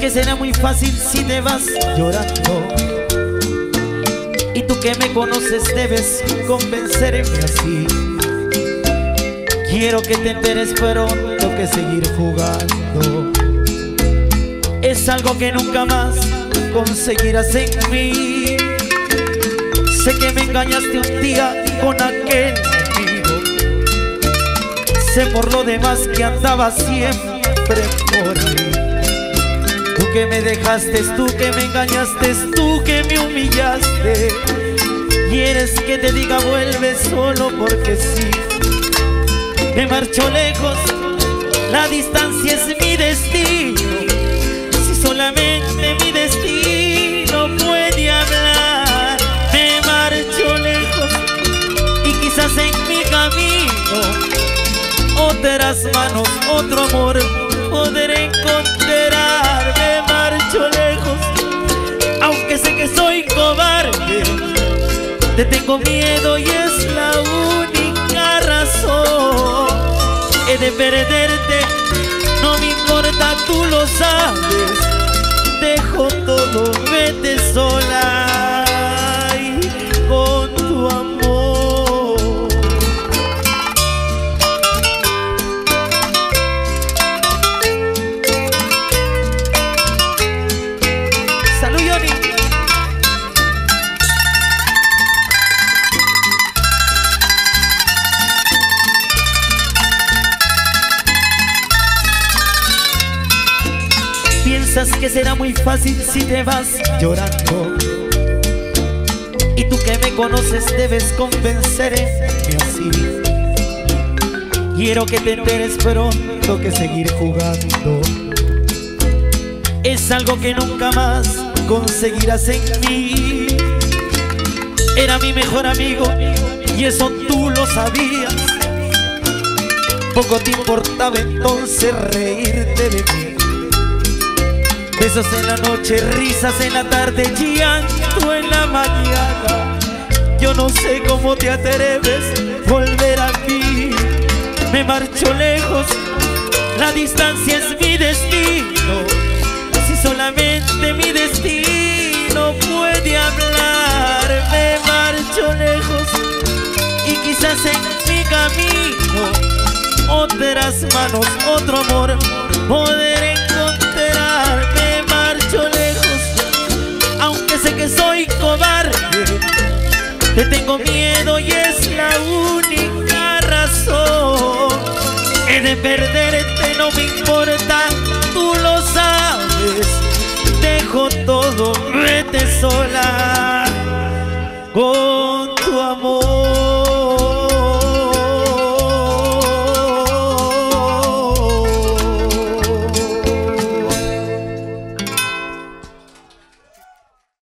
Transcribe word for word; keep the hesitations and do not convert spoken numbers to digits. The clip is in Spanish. que será muy fácil si te vas llorando. Y tú que me conoces debes convencerme así. Quiero que te enteres pronto que seguir jugando es algo que nunca más conseguirás en mí. Sé que me engañaste un día con aquel amigo. Sé por lo demás que andaba siempre por ahí. Tú que me dejaste, tú que me engañaste, tú que me humillaste. ¿Quieres que te diga vuelve solo porque sí? Me marcho lejos, la distancia es mi destino. Si solamente mi destino puede hablar. Me marcho lejos y quizás en mi camino otras manos, otro amor podré encontrar. Me marcho lejos, aunque sé que soy cobarde. Te tengo miedo y es la única razón. He de perderte, no me importa, tú lo sabes. Dejo todo, vete sola y con tu amor. Salud, Yoni. Piensas que será muy fácil si te vas llorando. Y tú que me conoces debes convencerme así. Quiero que te enteres pronto que seguir jugando es algo que nunca más conseguirás en mí. Era mi mejor amigo y eso tú lo sabías. Poco te importaba entonces reírte de mí. Besos en la noche, risas en la tarde, llanto en la mañana. Yo no sé cómo te atreves volver a mí. Me marcho lejos, la distancia es mi destino. Si solamente mi destino puede hablar. Me marcho lejos y quizás en mi camino otras manos, otro amor podré encontrar. Sé que soy cobarde, te tengo miedo y es la única razón. He de perderte, no me importa, tú lo sabes. Dejo todo, vete sola.